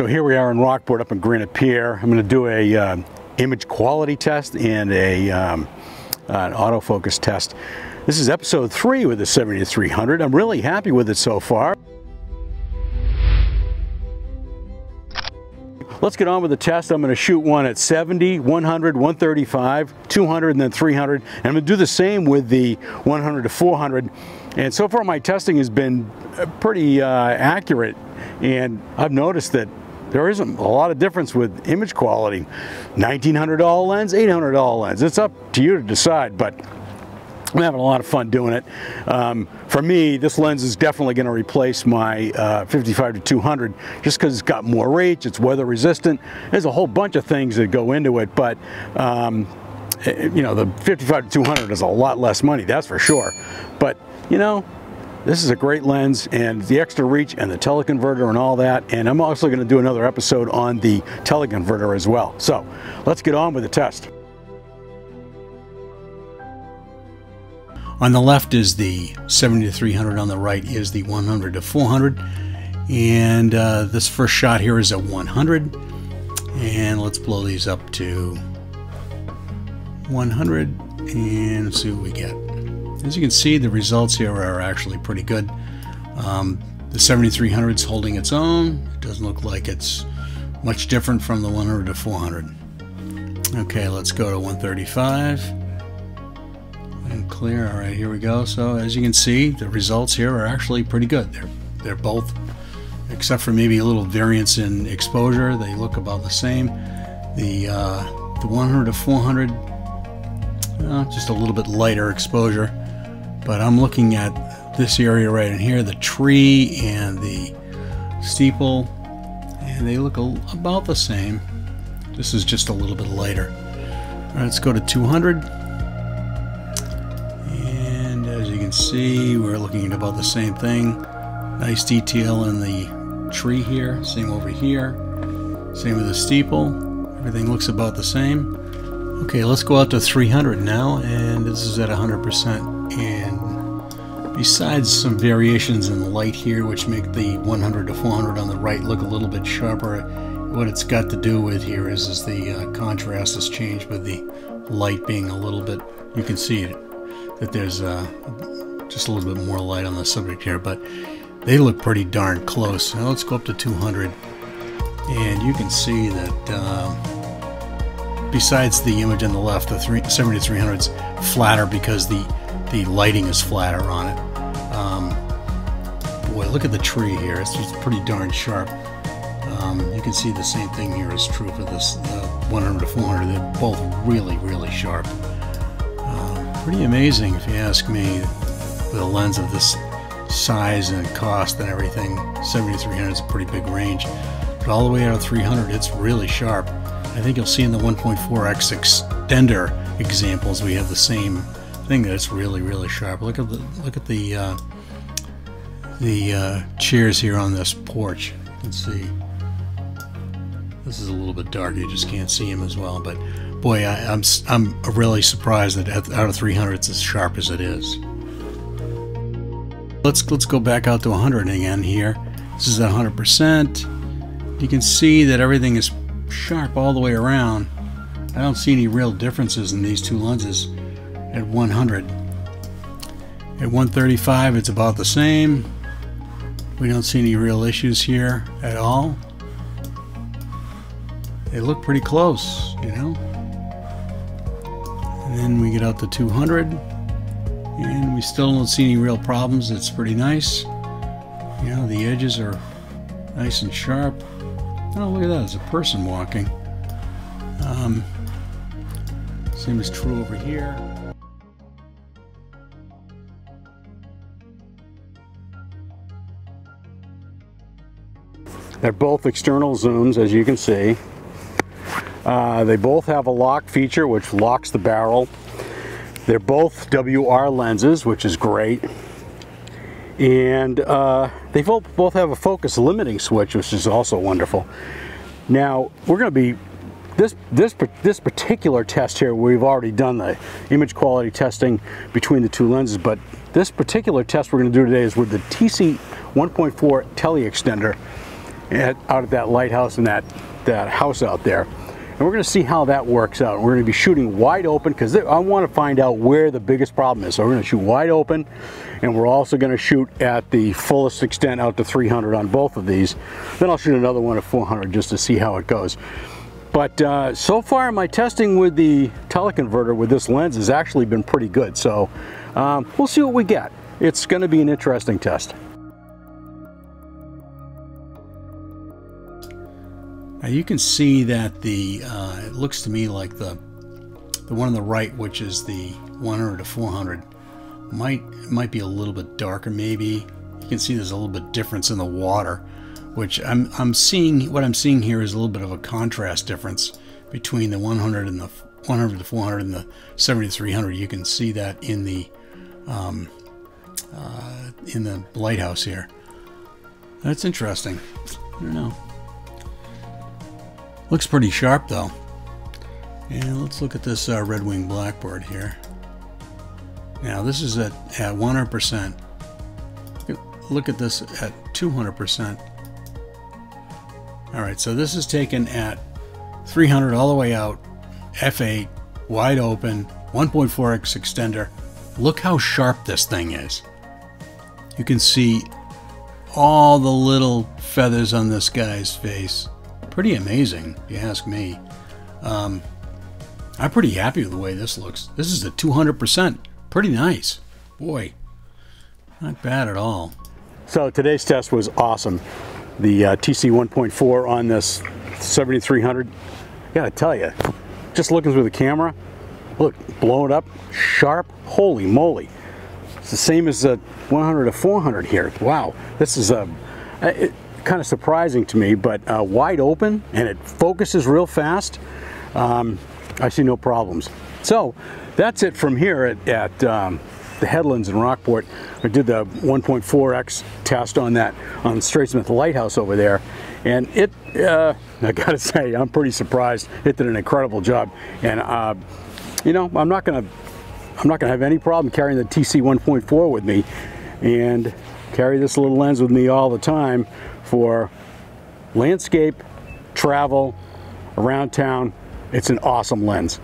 So here we are in Rockport up in Granite Pier. I'm going to do a image quality test and a an autofocus test. This is episode 3 with the 70-300. I'm really happy with it so far. Let's get on with the test. I'm going to shoot one at 70, 100, 135, 200, and then 300. And I'm going to do the same with the 100 to 400. And so far my testing has been pretty accurate. And I've noticed that there isn't a lot of difference with image quality. $1,900 lens, $800 lens. It's up to you to decide, but I'm having a lot of fun doing it. For me, this lens is definitely going to replace my 55 to 200 just because it's got more reach, it's weather resistant. There's a whole bunch of things that go into it, but you know, the 55 to 200 is a lot less money, that's for sure. But you know, this is a great lens, and the extra reach and the teleconverter and all that. And I'm also going to do another episode on the teleconverter as well. So let's get on with the test. On the left is the 70 to 300, on the right is the 100 to 400. And this first shot here is at 100. And let's blow these up to 100 and see what we get. As you can see, the results here are actually pretty good. The 70-300 is holding its own. It doesn't look like it's much different from the 100 to 400. Okay, let's go to 135 and clear. All right, here we go. So as you can see, the results here are actually pretty good. They're both, except for maybe a little variance in exposure, they look about the same. The 100 to 400, just a little bit lighter exposure. But I'm looking at this area right in here, the tree and the steeple, and they look about the same. This is just a little bit lighter. All right, let's go to 200. And as you can see, we're looking at about the same thing. Nice detail in the tree here, same over here, same with the steeple. Everything looks about the same. Okay, let's go out to 300 now, and this is at 100%. And besides some variations in light here, which make the 100 to 400 on the right look a little bit sharper, what it's got to do with here is the contrast has changed with the light being a little bit, you can see it, that there's just a little bit more light on the subject here, but they look pretty darn close. Now let's go up to 200, and you can see that besides the image on the left, the 70-300's flatter because the lighting is flatter on it. Boy, look at the tree here. It's just pretty darn sharp. You can see the same thing here is true for this 100 to 400. They're both really, really sharp. Pretty amazing, if you ask me, with a lens of this size and cost and everything. 70-300 is a pretty big range. But all the way out of 300, it's really sharp. I think you'll see in the 1.4x extender examples, we have the same thing that's really, really sharp. Look at the chairs here on this porch. You can see this is a little bit dark. You just can't see them as well. But boy, I'm really surprised that out of 300 it's as sharp as it is. Let's go back out to 100 again here. This is at 100%. You can see that everything is sharp all the way around. I don't see any real differences in these two lenses. At 100. At 135, it's about the same. We don't see any real issues here at all. They look pretty close, you know. And then we get out to 200, and we still don't see any real problems. It's pretty nice. You know, the edges are nice and sharp. Oh, look at that, it's a person walking. Same is true over here. They're both external zooms, as you can see. They both have a lock feature, which locks the barrel. They're both WR lenses, which is great. And they both have a focus limiting switch, which is also wonderful. Now, we're going to be, this particular test here, we've already done the image quality testing between the two lenses, but this particular test we're going to do today is with the TC 1.4 teleextender. out at that lighthouse and that house out there. And we're going to see how that works out. We're going to be shooting wide open because I want to find out where the biggest problem is. So we're going to shoot wide open, and we're also going to shoot at the fullest extent out to 300 on both of these. Then I'll shoot another one at 400 just to see how it goes. But so far my testing with the teleconverter with this lens has actually been pretty good. So we'll see what we get. It's going to be an interesting test. Now you can see that the, it looks to me like the one on the right, which is the 100 to 400, might be a little bit darker maybe. You can see there's a little bit difference in the water, which what I'm seeing here is a little bit of a contrast difference between the 100 to 400 and the 70 to 300. You can see that in the lighthouse here. That's interesting. I don't know. Looks pretty sharp though. And let's look at this red-winged blackbird here. Now this is at 100%. Look at this at 200%. All right, so this is taken at 300 all the way out, f8, wide open, 1.4x extender. Look how sharp this thing is. You can see all the little feathers on this guy's face. Pretty amazing, if you ask me. I'm pretty happy with the way this looks. This is the 200%. Pretty nice. Boy, not bad at all. So today's test was awesome. The TC 1.4 on this 7300. Gotta tell you, just looking through the camera, look, blown up, sharp, holy moly. It's the same as the 100 to 400 here. Wow, this is kind of surprising to me, but wide open, and it focuses real fast. I see no problems. So that's it from here at the Headlands in Rockport. I did the 1.4x test on that on Straitsmith Lighthouse over there, and it I gotta say, I'm pretty surprised. It did an incredible job, and you know, I'm not gonna have any problem carrying the TC 1.4 with me and carry this little lens with me all the time for landscape, travel, around town. It's an awesome lens.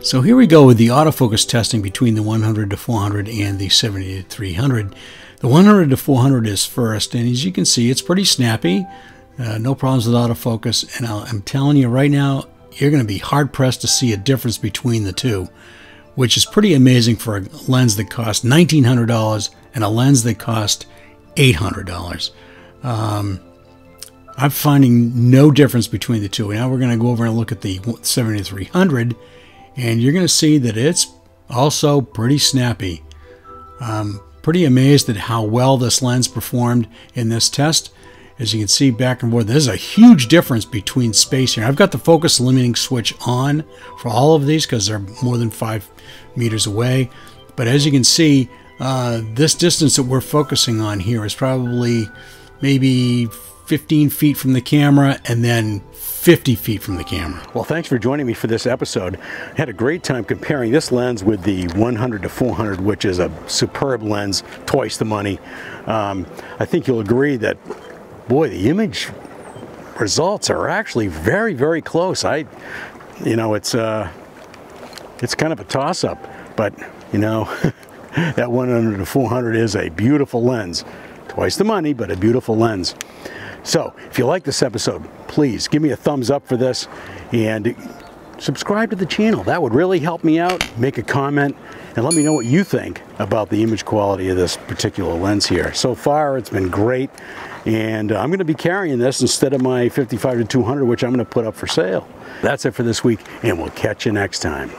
So here we go with the autofocus testing between the 100 to 400 and the 70 to 300. The 100 to 400 is first, and as you can see, it's pretty snappy. No problems with autofocus, and I'm telling you right now, you're going to be hard-pressed to see a difference between the two, which is pretty amazing for a lens that cost $1,900 and a lens that cost $800. I'm finding no difference between the two. Now we're going to go over and look at the 70 to 300. And you're going to see that it's also pretty snappy. I'm pretty amazed at how well this lens performed in this test. As you can see back and forth, there's a huge difference between space here. I've got the focus limiting switch on for all of these because they're more than 5 meters away. But as you can see, this distance that we're focusing on here is probably maybe 15 feet from the camera and then 50 feet from the camera. Well, thanks for joining me for this episode. I had a great time comparing this lens with the 100 to 400, which is a superb lens, twice the money. I think you'll agree that, boy, the image results are actually very, very close. You know, it's kind of a toss-up, but you know, that 100 to 400 is a beautiful lens, twice the money, but a beautiful lens. So if you like this episode, please give me a thumbs up for this and subscribe to the channel. That would really help me out. Make a comment and let me know what you think about the image quality of this particular lens here. So far, it's been great. And I'm going to be carrying this instead of my 55 to 200, which I'm going to put up for sale. That's it for this week, and we'll catch you next time.